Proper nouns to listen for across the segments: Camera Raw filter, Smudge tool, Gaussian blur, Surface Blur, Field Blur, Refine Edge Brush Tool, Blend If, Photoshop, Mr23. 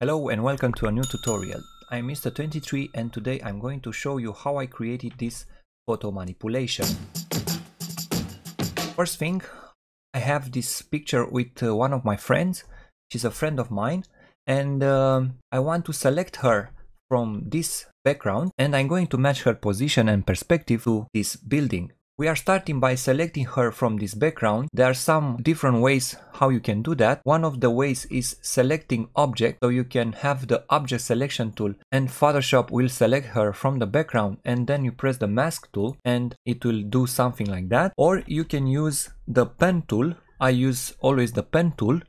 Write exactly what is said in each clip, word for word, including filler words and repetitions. Hello and welcome to a new tutorial. I'm Mister twenty-three and today I'm going to show you how I created this photo manipulation. First thing, I have this picture with uh, one of my friends. She's a friend of mine and um, I want to select her from this background and I'm going to match her position and perspective to this building. We are starting by selecting her from this background. There are some different ways how you can do that. One of the ways is selecting object, so you can have the object selection tool and Photoshop will select her from the background and then you press the mask tool and it will do something like that. Or you can use the pen tool. I use always the pen tool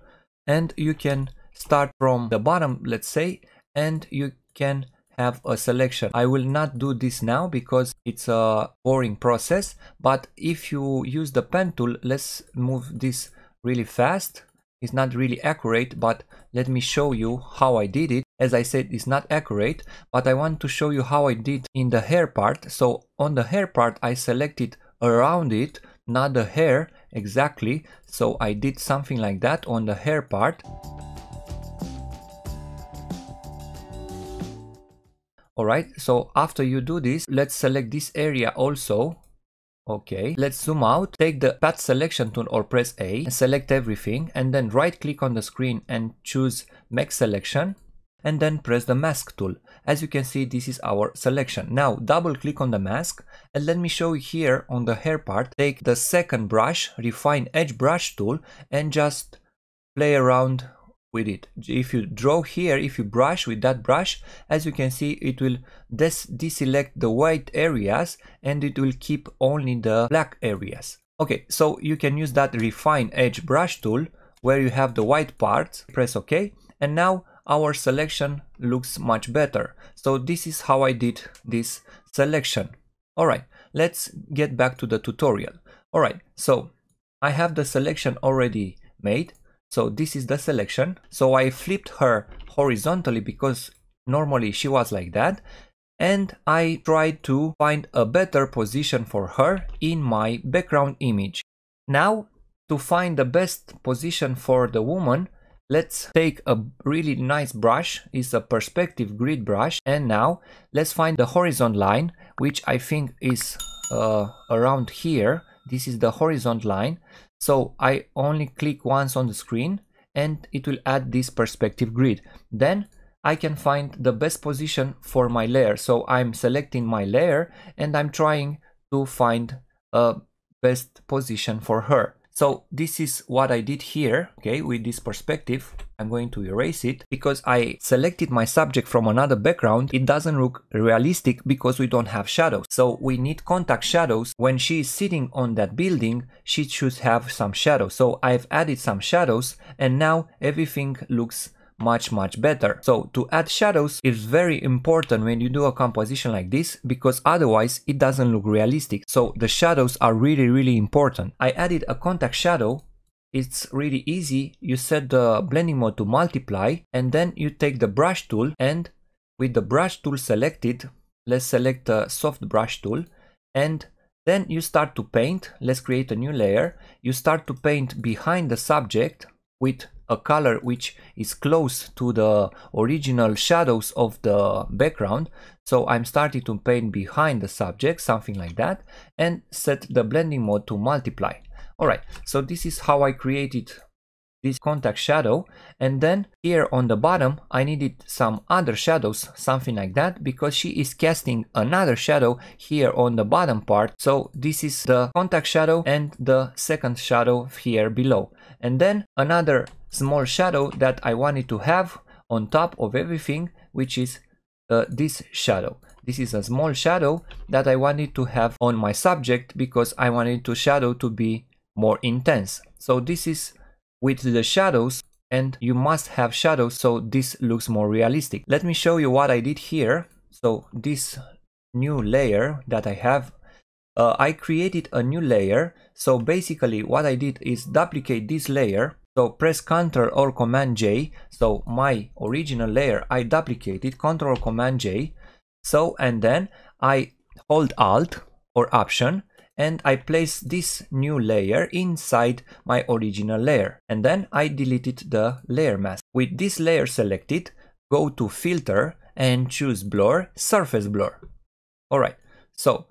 and you can start from the bottom, let's say, and you can have a selection. I will not do this now because it's a boring process, but if you use the pen tool, let's move this really fast. It's not really accurate, but let me show you how I did it. As I said, it's not accurate, but I want to show you how I did in the hair part. So on the hair part, I selected around it, not the hair exactly. So I did something like that on the hair part. Alright, so after you do this, let's select this area also. Okay, let's zoom out, take the path selection tool or press A, and select everything and then right click on the screen and choose make selection and then press the mask tool. As you can see, this is our selection. Now double click on the mask and let me show you here on the hair part, take the second brush, Refine Edge Brush Tool and just play around with it. If you draw here, if you brush with that brush, as you can see, it will des deselect the white areas and it will keep only the black areas. Okay, so you can use that Refine Edge Brush Tool where you have the white parts. Press OK and now our selection looks much better. So this is how I did this selection. Alright, let's get back to the tutorial. Alright, so I have the selection already made. So this is the selection. So I flipped her horizontally because normally she was like that. And I tried to find a better position for her in my background image. Now, to find the best position for the woman, let's take a really nice brush. It's a perspective grid brush. And now let's find the horizon line, which I think is uh, around here. This is the horizon line. So I only click once on the screen and it will add this perspective grid. Then I can find the best position for my layer. So I'm selecting my layer and I'm trying to find a best position for her. So this is what I did here, okay, with this perspective. I'm going to erase it because I selected my subject from another background. It doesn't look realistic because we don't have shadows. So we need contact shadows. When she is sitting on that building, she should have some shadows. So I've added some shadows and now everything looks much, much better. So to add shadows is very important when you do a composition like this because otherwise it doesn't look realistic. So the shadows are really, really important. I added a contact shadow. It's really easy. You set the blending mode to multiply and then you take the brush tool and with the brush tool selected, let's select the soft brush tool and then you start to paint. Let's create a new layer. You start to paint behind the subject with a color which is close to the original shadows of the background. So I'm starting to paint behind the subject, something like that, and set the blending mode to multiply. Alright, so this is how I created this contact shadow and then here on the bottom I needed some other shadows, something like that, because she is casting another shadow here on the bottom part. So this is the contact shadow and the second shadow here below and then another small shadow that I wanted to have on top of everything, which is uh, this shadow. This is a small shadow that I wanted to have on my subject because I wanted the shadow to be more intense. So this is with the shadows and you must have shadows so this looks more realistic. Let me show you what I did here. So this new layer that I have, uh, I created a new layer. So basically what I did is duplicate this layer. So press Ctrl or Command J. So my original layer I duplicated, Ctrl or Command J. So and then I hold Alt or Option and I place this new layer inside my original layer and then I deleted the layer mask. With this layer selected, go to Filter and choose Blur, Surface Blur. Alright, so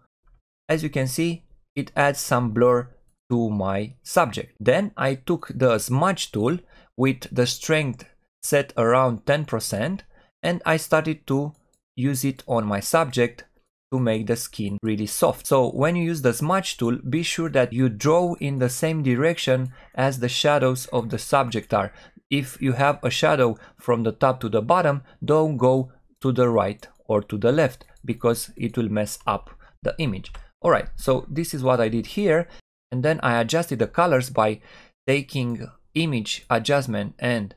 as you can see, it adds some blur to my subject. Then I took the Smudge tool with the strength set around ten percent and I started to use it on my subject to make the skin really soft. So when you use the Smudge tool, be sure that you draw in the same direction as the shadows of the subject are. If you have a shadow from the top to the bottom, don't go to the right or to the left because it will mess up the image. Alright, so this is what I did here, and then I adjusted the colors by taking image adjustment and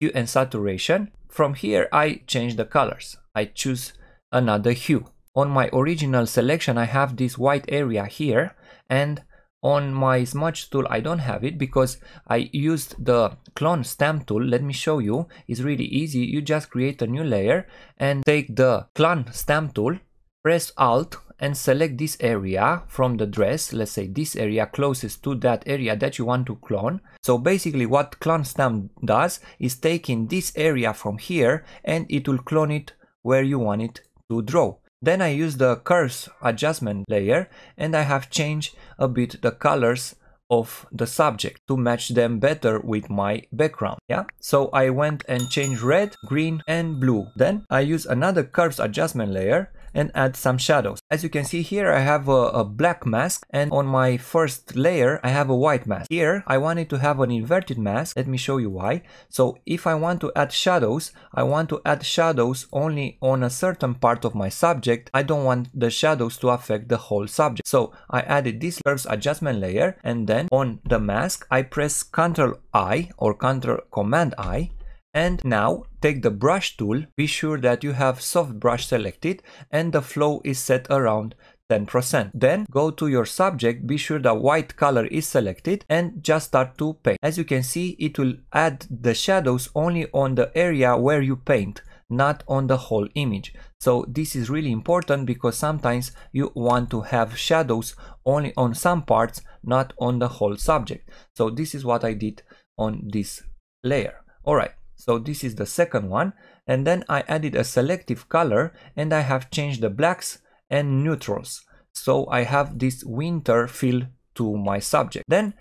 hue and saturation. From here I change the colors. I choose another hue. On my original selection I have this white area here, and on my Smudge tool I don't have it because I used the clone stamp tool. Let me show you, it's really easy. You just create a new layer and take the clone stamp tool, press Alt and select this area from the dress, let's say this area closest to that area that you want to clone. So basically what clone stamp does is taking this area from here and it will clone it where you want it to draw. Then I use the curves adjustment layer and I have changed a bit the colors of the subject to match them better with my background. Yeah, so I went and changed red, green and blue. Then I use another curves adjustment layer and add some shadows. As you can see here I have a, a black mask, and on my first layer I have a white mask. Here I wanted to have an inverted mask. Let me show you why. So if I want to add shadows, I want to add shadows only on a certain part of my subject. I don't want the shadows to affect the whole subject. So I added this curves adjustment layer, and then on the mask I press Control I or Control Command I. And now take the brush tool, be sure that you have soft brush selected and the flow is set around ten percent. Then go to your subject, be sure the white color is selected and just start to paint. As you can see, it will add the shadows only on the area where you paint, not on the whole image. So this is really important because sometimes you want to have shadows only on some parts, not on the whole subject. So this is what I did on this layer. Alright. So this is the second one, and then I added a selective color and I have changed the blacks and neutrals. So I have this winter feel to my subject. Then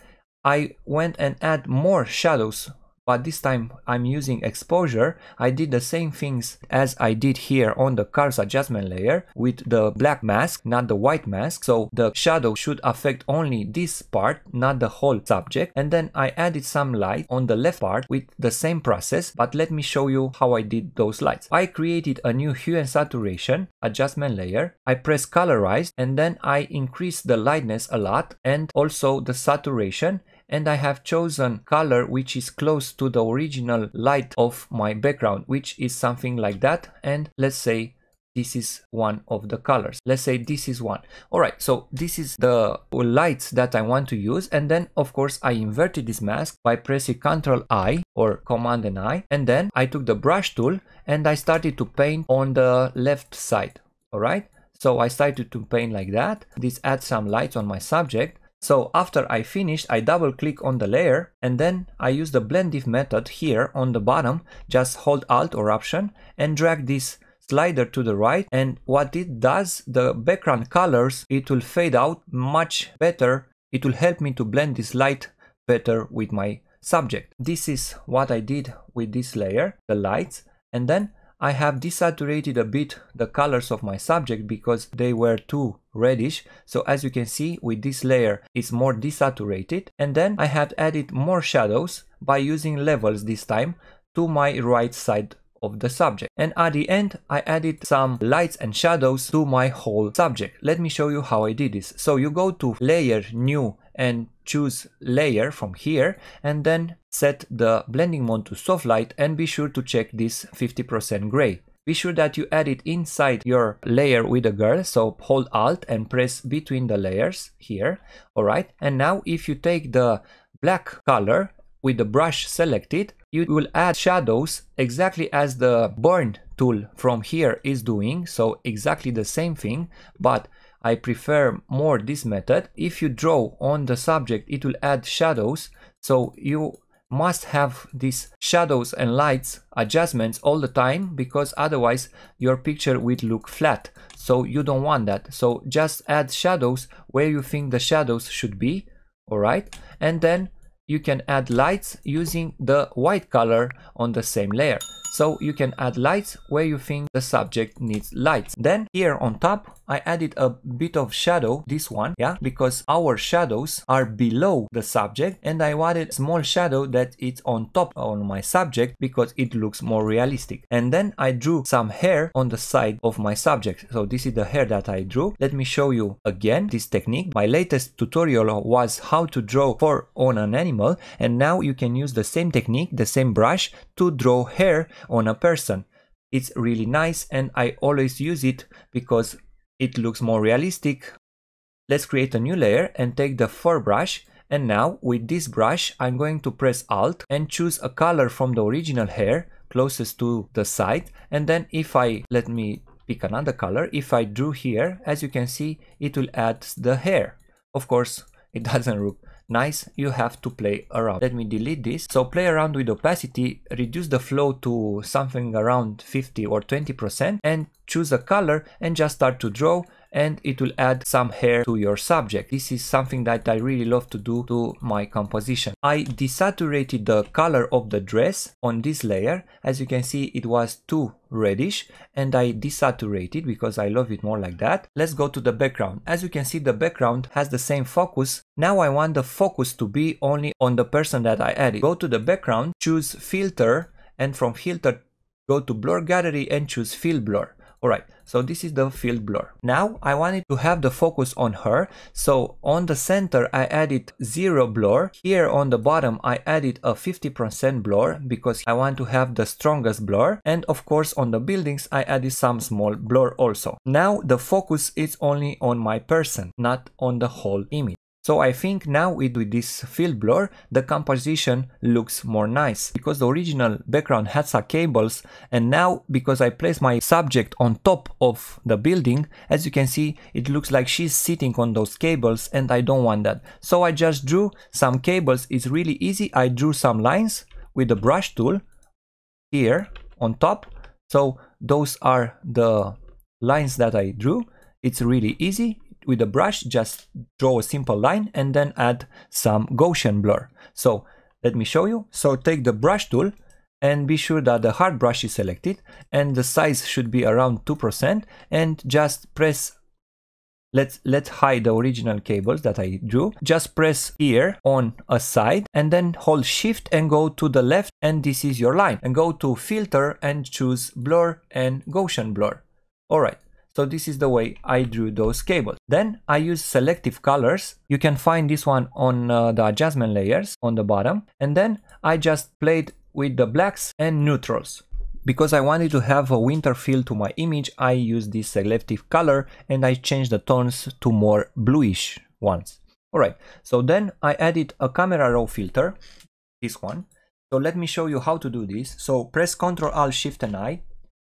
I went and add more shadows, but this time I'm using exposure. I did the same things as I did here on the curves adjustment layer with the black mask, not the white mask. So the shadow should affect only this part, not the whole subject. And then I added some light on the left part with the same process, but let me show you how I did those lights. I created a new hue and saturation adjustment layer. I press colorize and then I increase the lightness a lot and also the saturation. And I have chosen color which is close to the original light of my background, which is something like that. And let's say this is one of the colors. Let's say this is one. Alright, so this is the lights that I want to use. And then of course I inverted this mask by pressing Control I or Command and I. And then I took the brush tool and I started to paint on the left side. Alright, so I started to paint like that. This adds some lights on my subject. So after I finished, I double click on the layer and then I use the Blend If method here on the bottom. Just hold Alt or Option and drag this slider to the right, and what it does, the background colors, it will fade out much better. It will help me to blend this light better with my subject. This is what I did with this layer, the lights, and then I have desaturated a bit the colors of my subject because they were too reddish. So as you can see, with this layer it's more desaturated. And then I have added more shadows by using levels this time to my right side of the subject. And at the end I added some lights and shadows to my whole subject. Let me show you how I did this. So you go to Layer, New and choose Layer from here, and then set the blending mode to soft light and be sure to check this fifty percent gray. Be sure that you add it inside your layer with a girl, so hold Alt and press between the layers here. Alright, and now if you take the black color with the brush selected, you will add shadows exactly as the burn tool from here is doing, so exactly the same thing, but I prefer more this method. If you draw on the subject, it will add shadows, so you must have these shadows and lights adjustments all the time, because otherwise your picture will look flat. So you don't want that. So just add shadows where you think the shadows should be. All right. And then you can add lights using the white color on the same layer. So you can add lights where you think the subject needs lights. Then here on top, I added a bit of shadow, this one, yeah, because our shadows are below the subject, and I wanted small shadow that it's on top on my subject because it looks more realistic. And then I drew some hair on the side of my subject. So this is the hair that I drew. Let me show you again this technique. My latest tutorial was how to draw fur on an animal, and now you can use the same technique, the same brush, to draw hair on a person. It's really nice, and I always use it because it looks more realistic. Let's create a new layer and take the fur brush, and now with this brush I'm going to press Alt and choose a color from the original hair closest to the side, and then if I let me pick another color, if I drew here, as you can see, it will add the hair. Of course it doesn't look nice, you have to play around. Let me delete this. So play around with opacity, reduce the flow to something around fifty or twenty percent, and choose a color and just start to draw, and it will add some hair to your subject. This is something that I really love to do to my composition. I desaturated the color of the dress on this layer. As you can see, it was too reddish, and I desaturated because I love it more like that. Let's go to the background. As you can see, the background has the same focus. Now I want the focus to be only on the person that I added. Go to the background, choose filter, and from filter go to blur gallery and choose field blur. Alright, so this is the field blur. Now I wanted to have the focus on her, so on the center I added zero blur. Here on the bottom I added a fifty percent blur because I want to have the strongest blur, and of course on the buildings I added some small blur also. Now the focus is only on my person, not on the whole image. So I think now with this field blur the composition looks more nice, because the original background had some cables, and now because I place my subject on top of the building, as you can see, it looks like she's sitting on those cables, and I don't want that. So I just drew some cables. It's really easy. I drew some lines with the brush tool here on top. So those are the lines that I drew. It's really easy. With a brush, just draw a simple line and then add some Gaussian blur. So let me show you. So take the brush tool and be sure that the hard brush is selected, and the size should be around two percent, and just press, let's let's hide the original cables that I drew. Just press here on a side and then hold shift and go to the left, and this is your line, and go to filter and choose blur and Gaussian blur. All right. So this is the way I drew those cables. Then I use selective colors. You can find this one on uh, the adjustment layers on the bottom. And then I just played with the blacks and neutrals. Because I wanted to have a winter feel to my image, I used this selective color and I changed the tones to more bluish ones. Alright, so then I added a camera raw filter, this one. So let me show you how to do this. So press control alt shift and I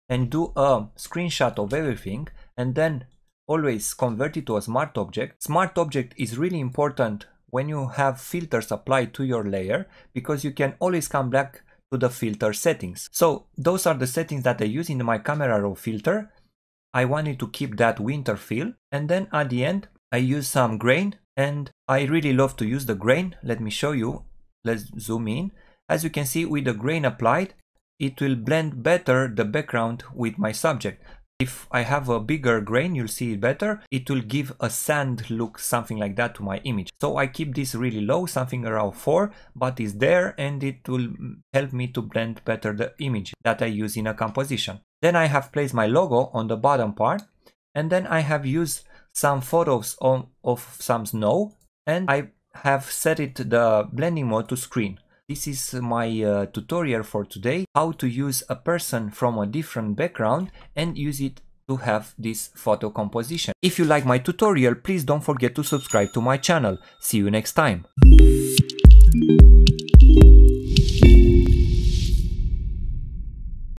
and do a screenshot of everything, and then always convert it to a smart object. Smart object is really important when you have filters applied to your layer, because you can always come back to the filter settings. So those are the settings that I use in my camera raw filter. I wanted to keep that winter feel, and then at the end I use some grain, and I really love to use the grain. Let me show you. Let's zoom in. As you can see, with the grain applied, it will blend better the background with my subject. If I have a bigger grain, you'll see it better. It will give a sand look, something like that, to my image. So I keep this really low, something around four, but it's there, and it will help me to blend better the image that I use in a composition. Then I have placed my logo on the bottom part, and then I have used some photos on, of some snow, and I have set it the blending mode to screen. This is my uh, tutorial for today, how to use a person from a different background and use it to have this photo composition. If you like my tutorial, please don't forget to subscribe to my channel. See you next time.